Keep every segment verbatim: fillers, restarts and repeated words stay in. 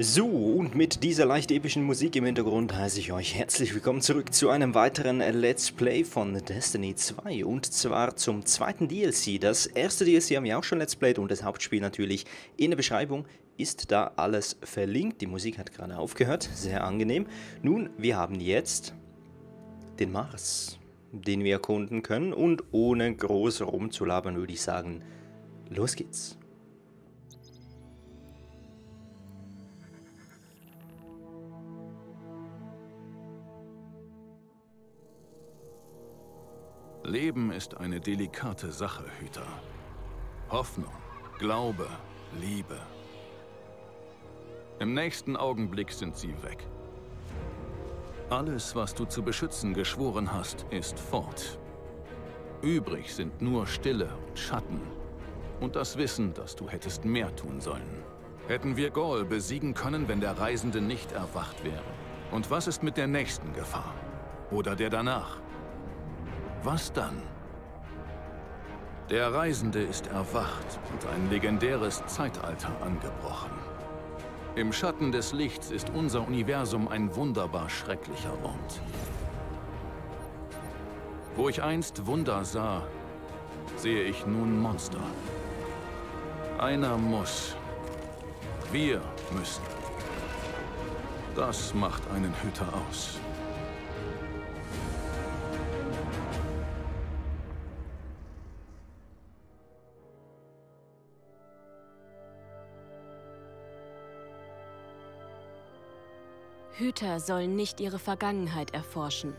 So, und mit dieser leicht epischen Musik im Hintergrund heiße ich euch herzlich willkommen zurück zu einem weiteren Let's Play von Destiny zwei und zwar zum zweiten D L C. Das erste D L C haben wir auch schon Let's Played und das Hauptspiel natürlich in der Beschreibung ist da alles verlinkt. Die Musik hat gerade aufgehört, sehr angenehm. Nun, wir haben jetzt den Mars, den wir erkunden können und ohne groß rumzulabern würde ich sagen, los geht's. Leben ist eine delikate Sache, Hüter. Hoffnung, Glaube, Liebe. Im nächsten Augenblick sind sie weg. Alles, was du zu beschützen geschworen hast, ist fort. Übrig sind nur Stille und Schatten. Und das Wissen, dass du hättest mehr tun sollen. Hätten wir Gorr besiegen können, wenn der Reisende nicht erwacht wäre? Und was ist mit der nächsten Gefahr? Oder der danach? Was dann? Der Reisende ist erwacht und ein legendäres Zeitalter angebrochen. Im Schatten des Lichts ist unser Universum ein wunderbar schrecklicher Ort. Wo ich einst Wunder sah, sehe ich nun Monster. Einer muss. Wir müssen. Das macht einen Hüter aus. Hüter sollen nicht ihre Vergangenheit erforschen.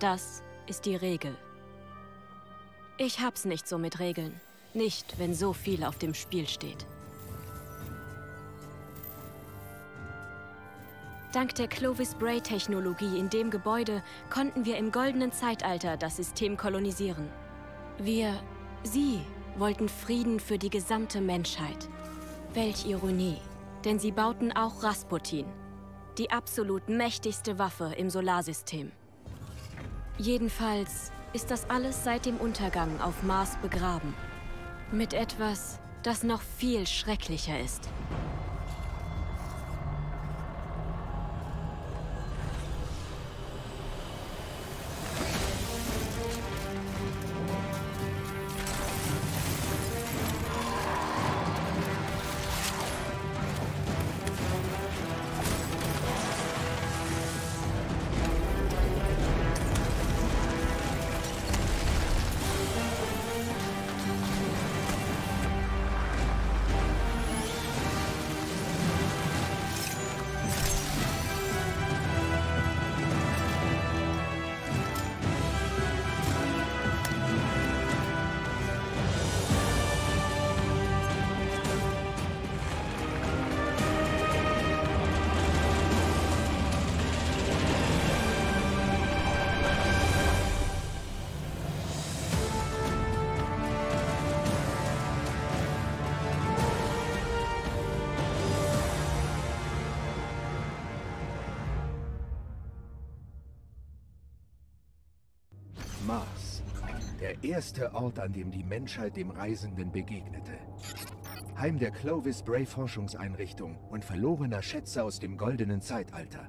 Das ist die Regel. Ich hab's nicht so mit Regeln. Nicht, wenn so viel auf dem Spiel steht. Dank der Clovis Bray-Technologie in dem Gebäude konnten wir im goldenen Zeitalter das System kolonisieren. Wir, sie, wollten Frieden für die gesamte Menschheit. Welch Ironie, denn sie bauten auch Rasputin. Die absolut mächtigste Waffe im Solarsystem. Jedenfalls ist das alles seit dem Untergang auf Mars begraben. Mit etwas, das noch viel schrecklicher ist. Mars, der erste Ort, an dem die Menschheit dem Reisenden begegnete. Heim der Clovis Bray Forschungseinrichtung und verlorener Schätze aus dem goldenen Zeitalter.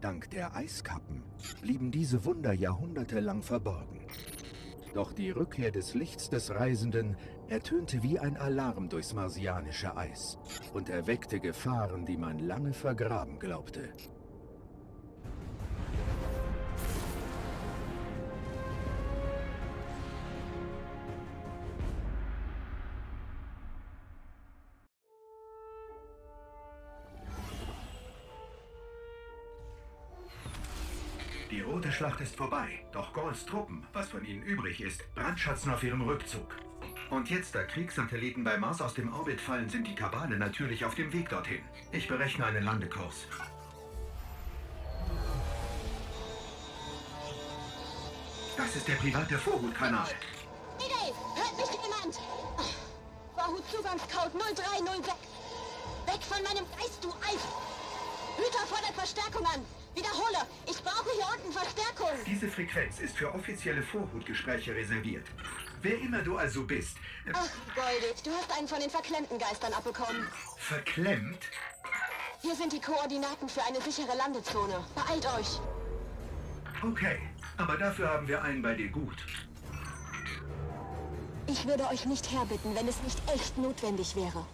Dank der Eiskappen blieben diese Wunder jahrhundertelang verborgen. Doch die Rückkehr des Lichts des Reisenden ertönte wie ein Alarm durchs marsianische Eis und erweckte Gefahren, die man lange vergraben glaubte. Die Schlacht ist vorbei, doch Gorrs Truppen, was von ihnen übrig ist, brandschatzen auf ihrem Rückzug. Und jetzt, da Kriegssatelliten bei Mars aus dem Orbit fallen, sind die Kabale natürlich auf dem Weg dorthin. Ich berechne einen Landekurs. Das ist der private Vorhutkanal. Hey Dave, hört mich jemand? Vorhutzugangscode null drei null sechs. Weg von meinem Geist, du Eis! Hüter fordert Verstärkung an! Wiederhole, ich brauche hier unten Verstärkung. Diese Frequenz ist für offizielle Vorhutgespräche reserviert. Wer immer du also bist. Ach, Goldig, du hast einen von den verklemmten Geistern abbekommen. Verklemmt? Hier sind die Koordinaten für eine sichere Landezone. Beeilt euch! Okay, aber dafür haben wir einen bei dir gut. Ich würde euch nicht herbitten, wenn es nicht echt notwendig wäre.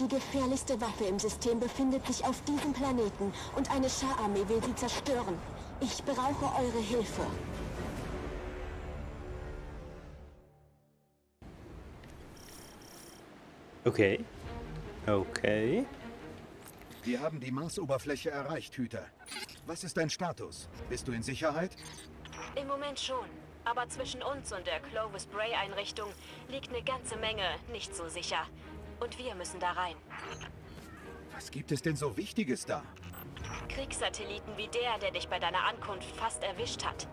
Die gefährlichste Waffe im System befindet sich auf diesem Planeten und eine Schar-Armee will sie zerstören. Ich brauche eure Hilfe. Okay. Okay. Wir haben die Marsoberfläche erreicht, Hüter. Was ist dein Status? Bist du in Sicherheit? Im Moment schon. Aber zwischen uns und der Clovis Bray Einrichtung liegt eine ganze Menge nicht so sicher. Und wir müssen da rein. Was gibt es denn so Wichtiges da? Kriegssatelliten wie der, der dich bei deiner Ankunft fast erwischt hat.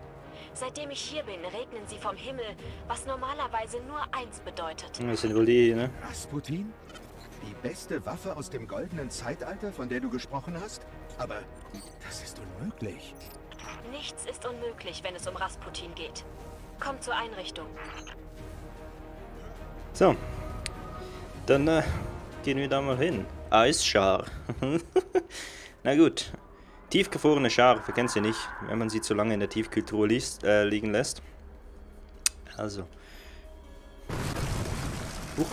Seitdem ich hier bin, regnen sie vom Himmel, was normalerweise nur eins bedeutet. Das sind wohl die, ne? Rasputin? Die beste Waffe aus dem goldenen Zeitalter, von der du gesprochen hast? Aber das ist unmöglich. Nichts ist unmöglich, wenn es um Rasputin geht. Komm zur Einrichtung. So. Dann äh, gehen wir da mal hin. Eisschar. Na gut. Tiefgefrorene Schar, wir kennen sie nicht, wenn man sie zu lange in der Tiefkultur liest, äh, liegen lässt. Also. Huch.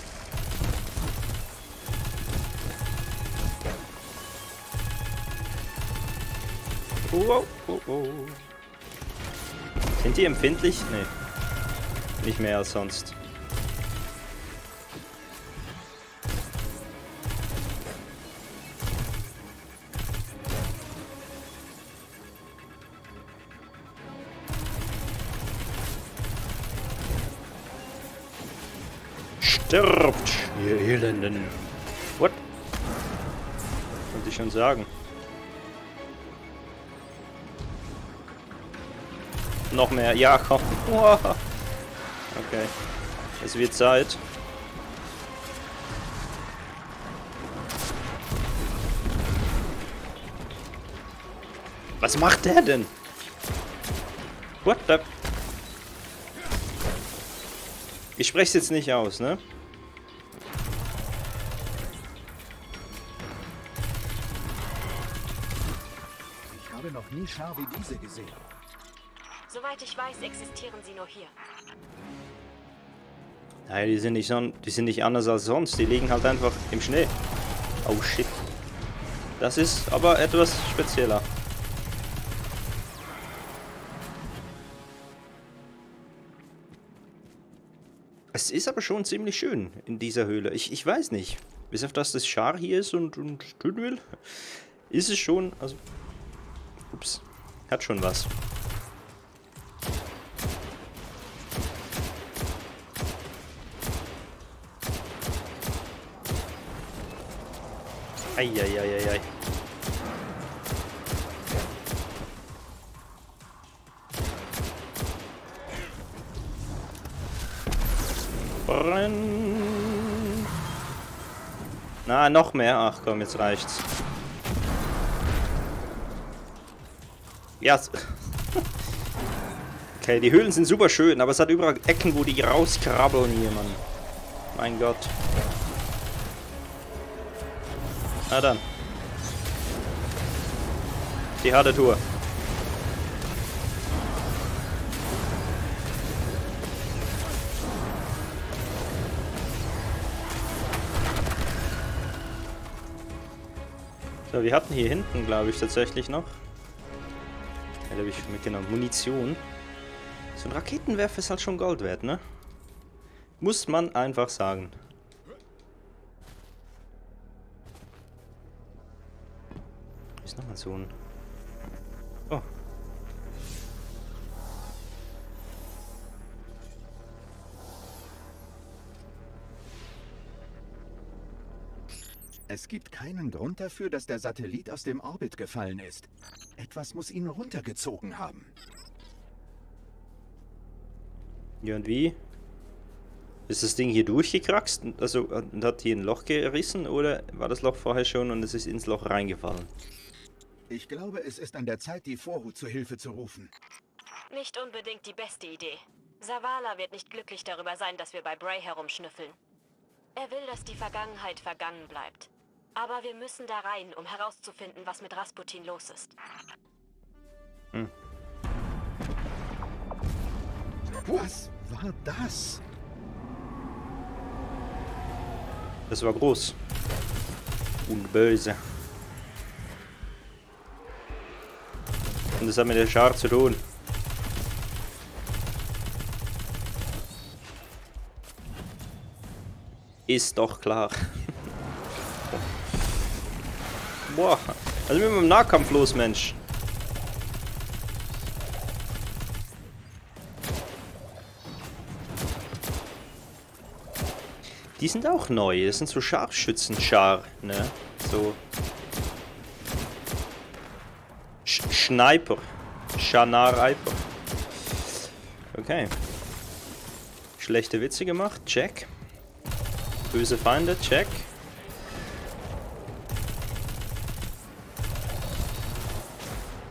Wow, wow, wow. Sind die empfindlich? Nee. Nicht mehr als sonst. Stirbt, ihr Elenden. What? Wollte ich schon sagen. Noch mehr. Ja, komm. Wow. Okay. Es wird Zeit. Was macht der denn? What the... Ich spreche es jetzt nicht aus, ne? Ich habe noch nie Schar wie diese gesehen. Soweit ich weiß, existieren sie nur hier. Nein, die sind nicht so, die sind nicht anders als sonst. Die liegen halt einfach im Schnee. Oh shit. Das ist aber etwas spezieller. Es ist aber schon ziemlich schön in dieser Höhle. Ich, ich weiß nicht. Bis auf dass das Schar hier ist und, und tun will, ist es schon. Also. Ups. Hat schon was. Eieieiei. Brenn. Na, noch mehr. Ach komm, jetzt reicht's. Ja. Yes. Okay, die Höhlen sind super schön, aber es hat überall Ecken, wo die rauskrabbeln hier, Mann. Mein Gott. Na dann. Die harte Tour. So, wir hatten hier hinten, glaube ich, tatsächlich noch. Da habe ich mitgenommen. Munition. So ein Raketenwerfer ist halt schon Gold wert, ne? Muss man einfach sagen. Nochmal so ein... Oh. Es gibt keinen Grund dafür, dass der Satellit aus dem Orbit gefallen ist. Etwas muss ihn runtergezogen haben. Ja, und wie? Ist das Ding hier durchgekraxt? Also hat hier ein Loch gerissen oder war das Loch vorher schon und es ist ins Loch reingefallen? Ich glaube, es ist an der Zeit, die Vorhut zur Hilfe zu rufen. Nicht unbedingt die beste Idee. Zavala wird nicht glücklich darüber sein, dass wir bei Bray herumschnüffeln. Er will, dass die Vergangenheit vergangen bleibt. Aber wir müssen da rein, um herauszufinden, was mit Rasputin los ist. Hm. Was war das? Das war groß. Und böse. Und das hat mit der Schar zu tun. Ist doch klar. Boah, also wir sind mit dem Nahkampf los, Mensch. Die sind auch neu, das sind so Scharfschützen-Schar, ne? So. Sch Schneiper. Schanariper. Okay. Schlechte Witze gemacht, check. Böse Feinde, check.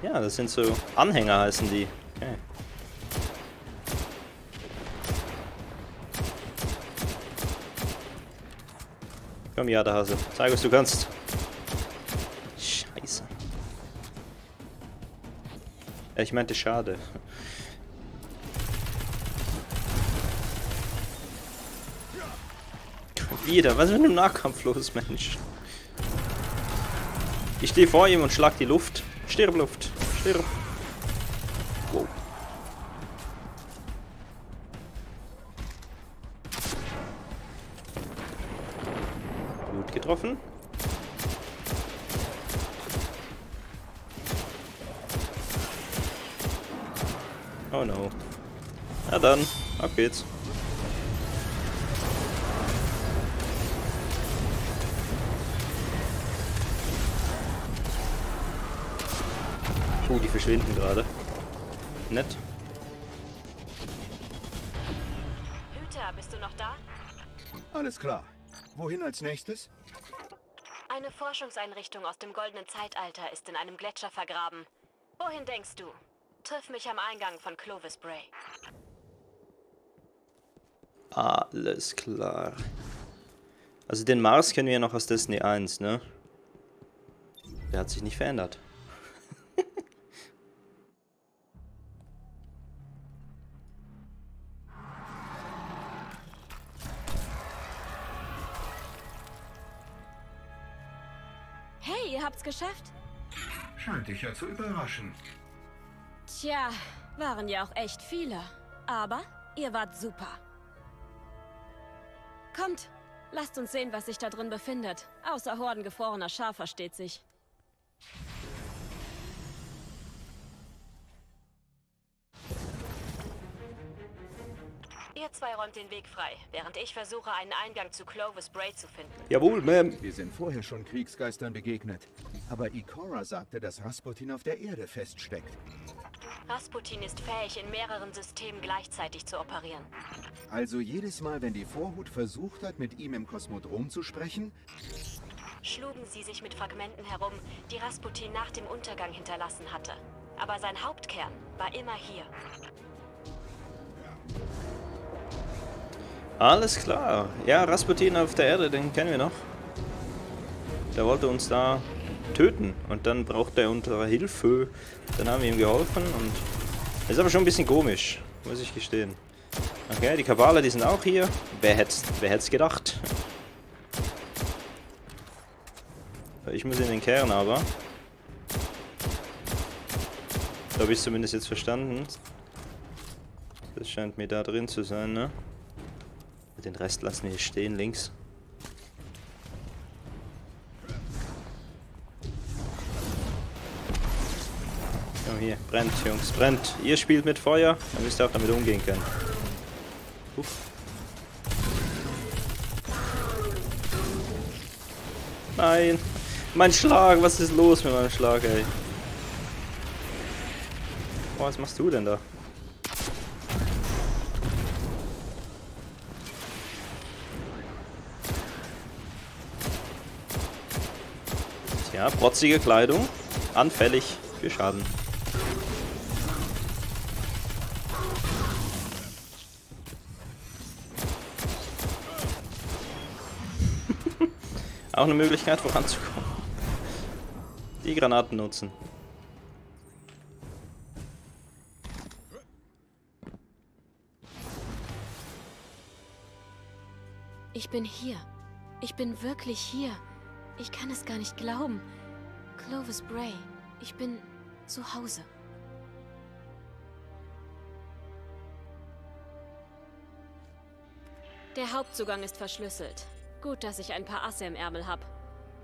Ja, das sind so Anhänger heißen die. Okay. Komm ja, der Hase. Zeig, was du kannst. Scheiße. Ja, ich meinte schade. Wieder. Was ist mit dem Nahkampf los, Mensch? Ich stehe vor ihm und schlag die Luft. Stirb, Luft. Stirb. Wow. Gut getroffen. Oh no. Na dann, ab geht's. Oh, die verschwinden gerade. Nett. Hüter, bist du noch da? Alles klar. Wohin als nächstes? Eine Forschungseinrichtung aus dem goldenen Zeitalter ist in einem Gletscher vergraben. Wohin denkst du? Triff mich am Eingang von Clovis Bray. Alles klar. Also den Mars kennen wir ja noch aus Destiny eins, ne? Der hat sich nicht verändert. Hey, ihr habt's geschafft. Scheint dich ja zu überraschen. Tja, waren ja auch echt viele. Aber ihr wart super. Kommt, lasst uns sehen, was sich da drin befindet. Außer Horden gefrorener Schar, versteht sich. Ihr zwei räumt den Weg frei, während ich versuche, einen Eingang zu Clovis Bray zu finden. Jawohl, Ma'am. Wir sind vorher schon Kriegsgeistern begegnet. Aber Ikora sagte, dass Rasputin auf der Erde feststeckt. Rasputin ist fähig, in mehreren Systemen gleichzeitig zu operieren. Also jedes Mal, wenn die Vorhut versucht hat, mit ihm im Kosmodrom zu sprechen, schlugen sie sich mit Fragmenten herum, die Rasputin nach dem Untergang hinterlassen hatte. Aber sein Hauptkern war immer hier. Alles klar. Ja, Rasputin auf der Erde, den kennen wir noch. Der wollte uns da töten und dann braucht er unsere Hilfe. Dann haben wir ihm geholfen und... Das ist aber schon ein bisschen komisch, muss ich gestehen. Okay, die Kabale, die sind auch hier. Wer hätte wer hätt's gedacht? Ich muss in den Kern aber. Da habe ich es zumindest jetzt verstanden. Das scheint mir da drin zu sein, ne? Den Rest lassen wir hier stehen, links. Komm hier, brennt, Jungs, brennt. Ihr spielt mit Feuer, dann müsst ihr auch damit umgehen können. Uff. Nein! Mein Schlag, was ist los mit meinem Schlag, ey? Boah, was machst du denn da? Ja, protzige Kleidung, anfällig für Schaden. Auch eine Möglichkeit, voranzukommen. Die Granaten nutzen. Ich bin hier. Ich bin wirklich hier. Ich kann es gar nicht glauben. Clovis Bray. Ich bin zu Hause. Der Hauptzugang ist verschlüsselt. Gut, dass ich ein paar Asse im Ärmel habe.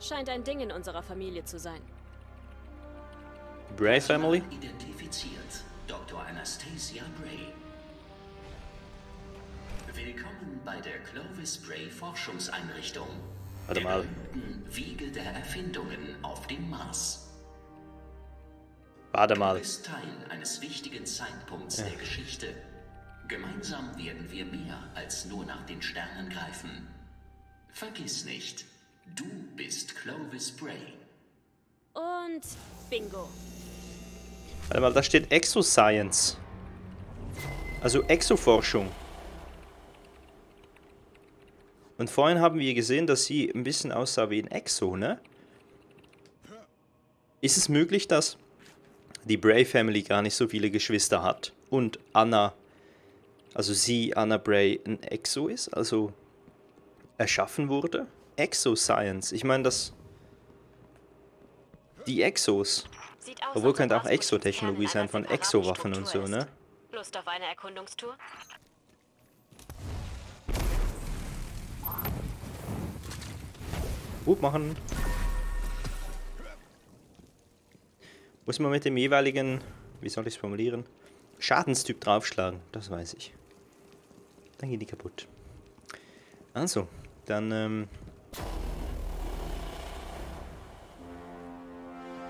Scheint ein Ding in unserer Familie zu sein. Bray Family? Identifiziert. Doktor Anastasia Bray. Willkommen bei der Clovis Bray Forschungseinrichtung. Warte mal. Der Wiege der Erfindungen auf dem Mars. Warte mal. Du bist Teil eines wichtigen Zeitpunkts ja. der Geschichte. Gemeinsam werden wir mehr als nur nach den Sternen greifen. Vergiss nicht, du bist Clovis Bray. Und bingo. Warte mal, da steht Exoscience. Also Exoforschung. Und vorhin haben wir gesehen, dass sie ein bisschen aussah wie ein Exo, ne? Ist es möglich, dass die Bray Family gar nicht so viele Geschwister hat und Anna, also sie, Anna Bray, ein Exo ist, also erschaffen wurde? Exoscience, ich meine, dass die Exos, obwohl könnte auch Exotechnologie sein von Exowaffen und so, ne? Lust auf eine Erkundungstour? Gut machen. Muss man mit dem jeweiligen, wie soll ich es formulieren, Schadenstyp draufschlagen, das weiß ich. Dann gehen die kaputt. Also, dann ähm,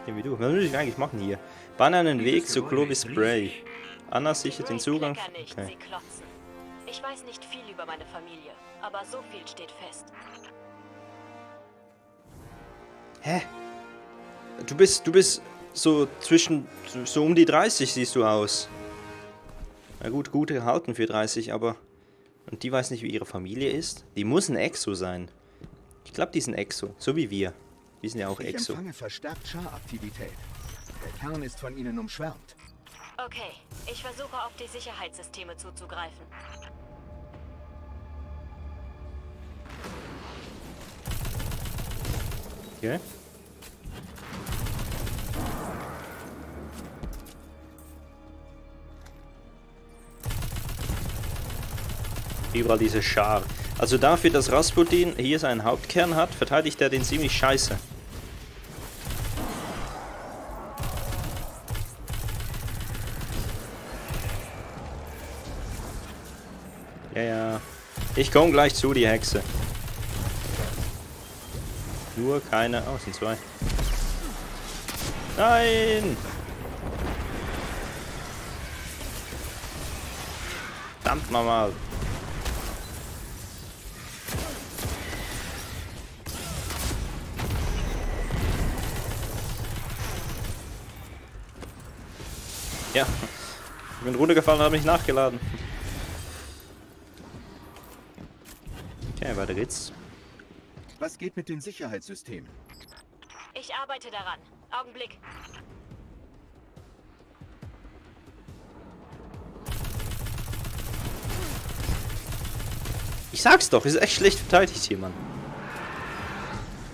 gehen wir durch. Was muss ich eigentlich machen hier? Bahn einen Weg zu Clovis Bray. Anna sichert den Zugang. Okay. Ich weiß nicht viel über meine Familie, aber so viel steht fest. Hä? Du bist, du bist so zwischen, so um die dreißig siehst du aus. Na gut, gute gehalten für dreißig, aber... Und die weiß nicht, wie ihre Familie ist? Die muss ein Exo sein. Ich glaube, die sind Exo, so wie wir. Wir sind ja auch Exo. Ich empfange verstärkt Scharaktivität. Der Kern ist von ihnen umschwärmt. Okay, ich versuche auf die Sicherheitssysteme zuzugreifen. Okay. Überall diese Schar. Also dafür, dass Rasputin hier seinen Hauptkern hat, verteidigt er den ziemlich scheiße. Ja, ja. Ich komme gleich zu, die Hexe. Nur keine... Oh, es sind zwei. Nein! Verdammt nochmal. Ja, ich bin runtergefallen und habe mich nachgeladen. Okay, weiter geht's. Was geht mit den Sicherheitssystemen? Ich arbeite daran. Augenblick. Ich sag's doch, ist echt schlecht verteidigt hier, Mann.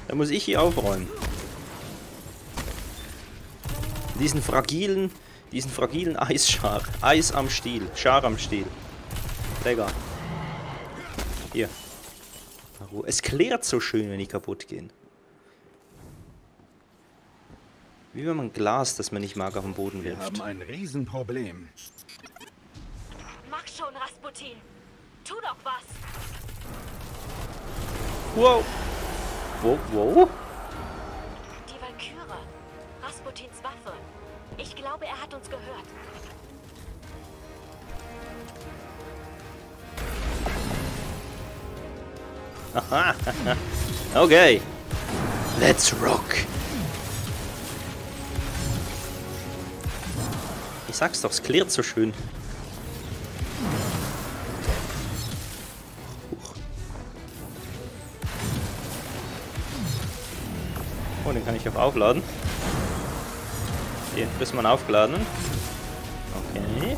Da muss ich hier aufräumen. Diesen fragilen, diesen fragilen Eisschar. Eis am Stiel. Schar am Stiel. Lecker. Hier. Es klärt so schön, wenn die kaputt gehen. Wie wenn man Glas, das man nicht mag, auf den Boden wirft. Wir haben ein Riesenproblem. Mach schon, Rasputin. Tu doch was. Wow. Wow, wow. Die Walküre. Rasputins Waffe. Ich glaube, er hat uns gehört. Aha, okay. Let's rock. Ich sag's doch, es klärt so schön. Huch. Oh, den kann ich auch aufladen. Den muss man aufladen. Okay.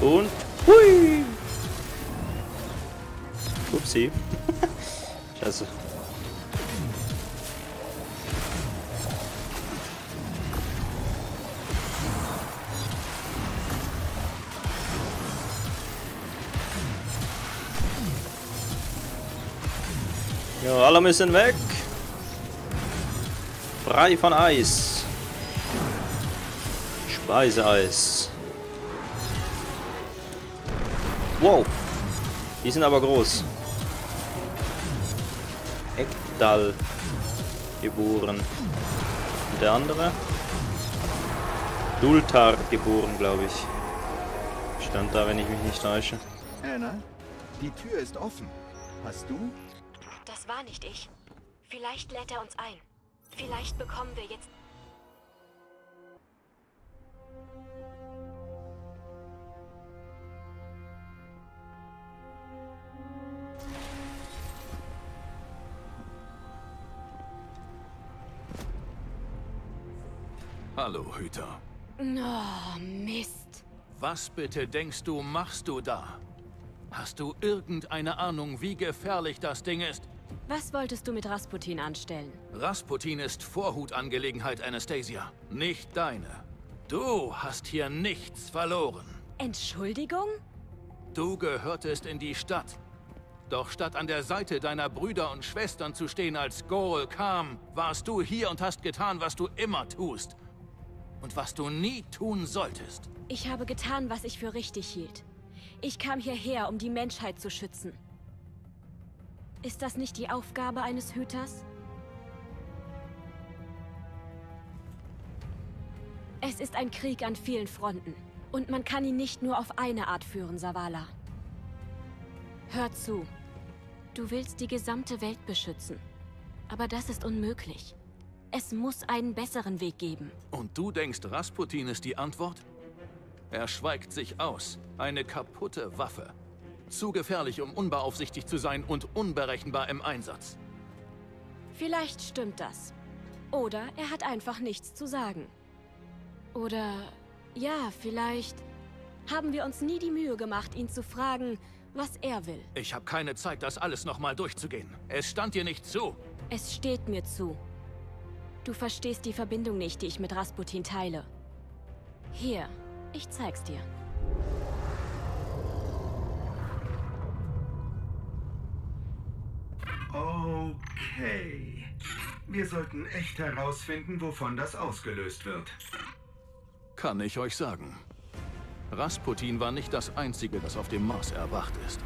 Und hui! Upsi. Scheiße. Ja, alle müssen weg. Brei von Eis. Speiseeis. Wow. Die sind aber groß. Ekdal geboren. Und der andere? Dultar geboren, glaube ich. Stand da, wenn ich mich nicht täusche. Anna, die Tür ist offen. Hast du? Das war nicht ich. Vielleicht lädt er uns ein. Vielleicht bekommen wir jetzt... Hallo, Hüter. Oh, Mist. Was bitte denkst du, machst du da? Hast du irgendeine Ahnung, wie gefährlich das Ding ist? Was wolltest du mit Rasputin anstellen? Rasputin ist Vorhutangelegenheit, Anastasia. Nicht deine. Du hast hier nichts verloren. Entschuldigung? Du gehörtest in die Stadt. Doch statt an der Seite deiner Brüder und Schwestern zu stehen, als Gorr kam, warst du hier und hast getan, was du immer tust. Und was du nie tun solltest. Ich habe getan, was ich für richtig hielt. Ich kam hierher, um die Menschheit zu schützen. Ist das nicht die Aufgabe eines Hüters? Es ist ein Krieg an vielen Fronten. Und man kann ihn nicht nur auf eine Art führen, Zavala. Hör zu. Du willst die gesamte Welt beschützen. Aber das ist unmöglich. Es muss einen besseren Weg geben. Und du denkst, Rasputin ist die Antwort? Er schweigt sich aus. Eine kaputte Waffe. Zu gefährlich, um unbeaufsichtigt zu sein und unberechenbar im Einsatz. Vielleicht stimmt das. Oder er hat einfach nichts zu sagen. Oder, ja, vielleicht haben wir uns nie die Mühe gemacht, ihn zu fragen, was er will. Ich habe keine Zeit, das alles nochmal durchzugehen. Es stand dir nicht zu. Es steht mir zu. Du verstehst die Verbindung nicht, die ich mit Rasputin teile. Hier, ich zeig's dir. Okay. Wir sollten echt herausfinden, wovon das ausgelöst wird. Kann ich euch sagen. Rasputin war nicht das Einzige, das auf dem Mars erwacht ist.